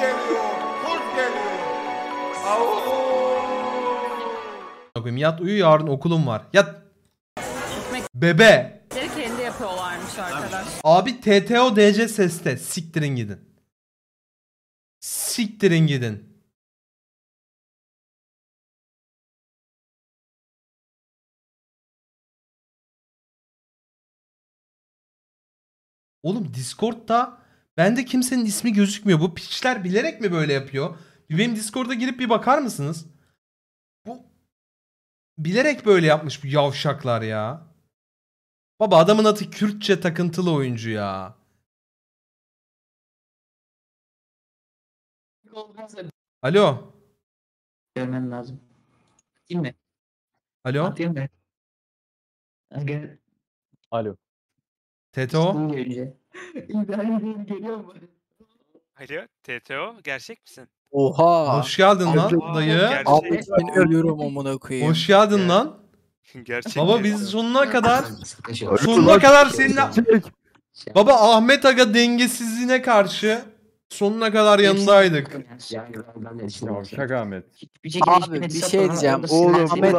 geliyor. Kurt geliyor. Avuuu. Yat uyu, yarın okulum var. Yat. Bebe. Kendi yapıyorlarmış arkadaş. Abi TTO DC seste. Siktirin gidin. Siktirin gidin. Oğlum Discord'da bende kimsenin ismi gözükmüyor. Bu piçler bilerek mi böyle yapıyor? Benim Discord'a girip bir bakar mısınız? Bu bilerek böyle yapmış bu yavşaklar ya. Baba adamın adı Kürtçe takıntılı oyuncu ya. Alo. Görmen lazım. Değil mi? Alo. Atayım mı? Alo. TTO. Alo TTO, gerçek misin? Oha. Hoş geldin lan dayı. Ben ölüyorum amına koyayım. Hoş geldin lan. Gerçekten. Baba biz sonuna kadar seninle Baba Ahmet Aga dengesizliğine karşı sonuna kadar yanındaydık. Şaka Ahmet. Abi bir şey diyeceğim. Oğlum Ahmet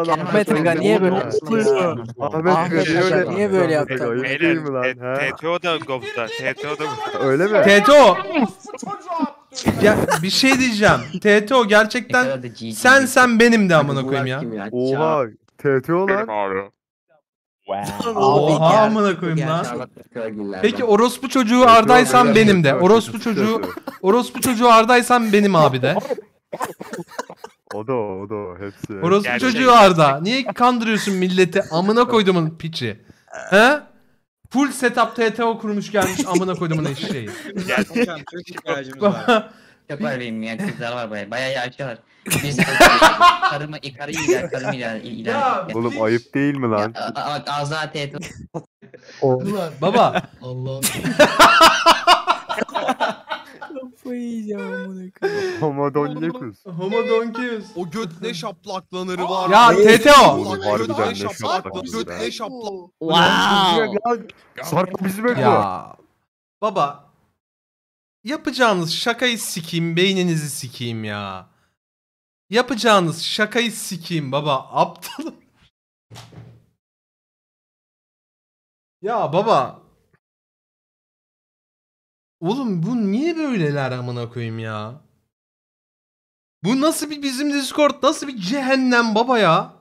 Aga niye böyle yaptı? Ahmet Aga niye böyle yaptı? Öyle değil mi lan? TTO da gobda. TTO da öyle mi? TTO. Ya bir şey diyeceğim. TTO gerçekten sen benim de amına koyayım ya. Oha. TTO lan. Wow. Oha amına koyayım lan. Peki orospu çocuğu Arda'ysan benim de. Orospu çocuğu Arda'ysan benim abi de. O da hepsi. Orospu çocuğu Arda. Niye kandırıyorsun milleti? Amına koydumun piçi. He? Full setup TTO kurmuş gelmiş amına koydumun eşeği. Gerçekten çok ihtiyacımız var. Yaparım ya, kızlar var bayağı yaşlar. Biz karımı ilan. Oğlum ayıp değil mi lan? Azat et. Baba. Allah'ım. Homodonkius. O göt ne şaplaklanırı var. Ya TTO. Harbiden ne şaplaklanırı. Göt ne şaplak. Wow. Sarp bizi bekliyor. Baba. Yapacağınız şakayı sikeyim, beyninizi sikeyim ya. Yapacağınız şakayı sikeyim baba, aptalım. Ya baba. Oğlum bu niye böyleler amına koyayım ya? Bu nasıl bir bizim Discord, nasıl bir cehennem baba ya?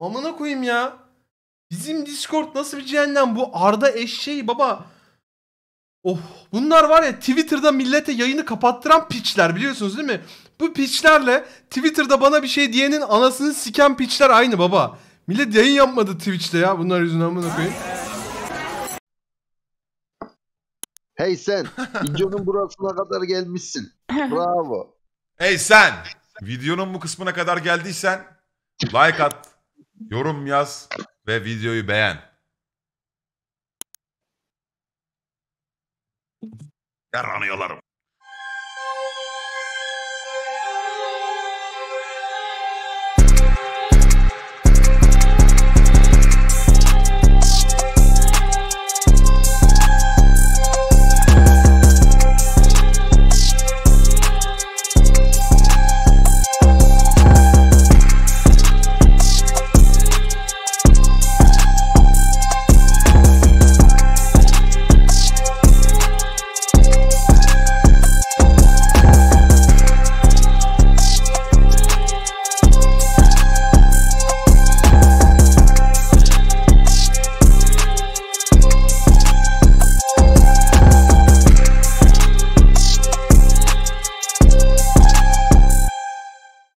Amına koyayım ya. Bizim Discord nasıl bir cehennem, bu Arda eşeği baba. Oh, bunlar var ya Twitter'da millete yayını kapattıran piçler, biliyorsunuz değil mi? Bu piçlerle Twitter'da bana bir şey diyenin anasını siken piçler aynı baba. Millet yayın yapmadı Twitch'te ya bunlar yüzünden, bunu koyayım. Hey sen, videonun burasına kadar gelmişsin. Bravo. Hey sen, videonun bu kısmına kadar geldiysen like at, yorum yaz ve videoyu beğen. Yaranıyorlarım.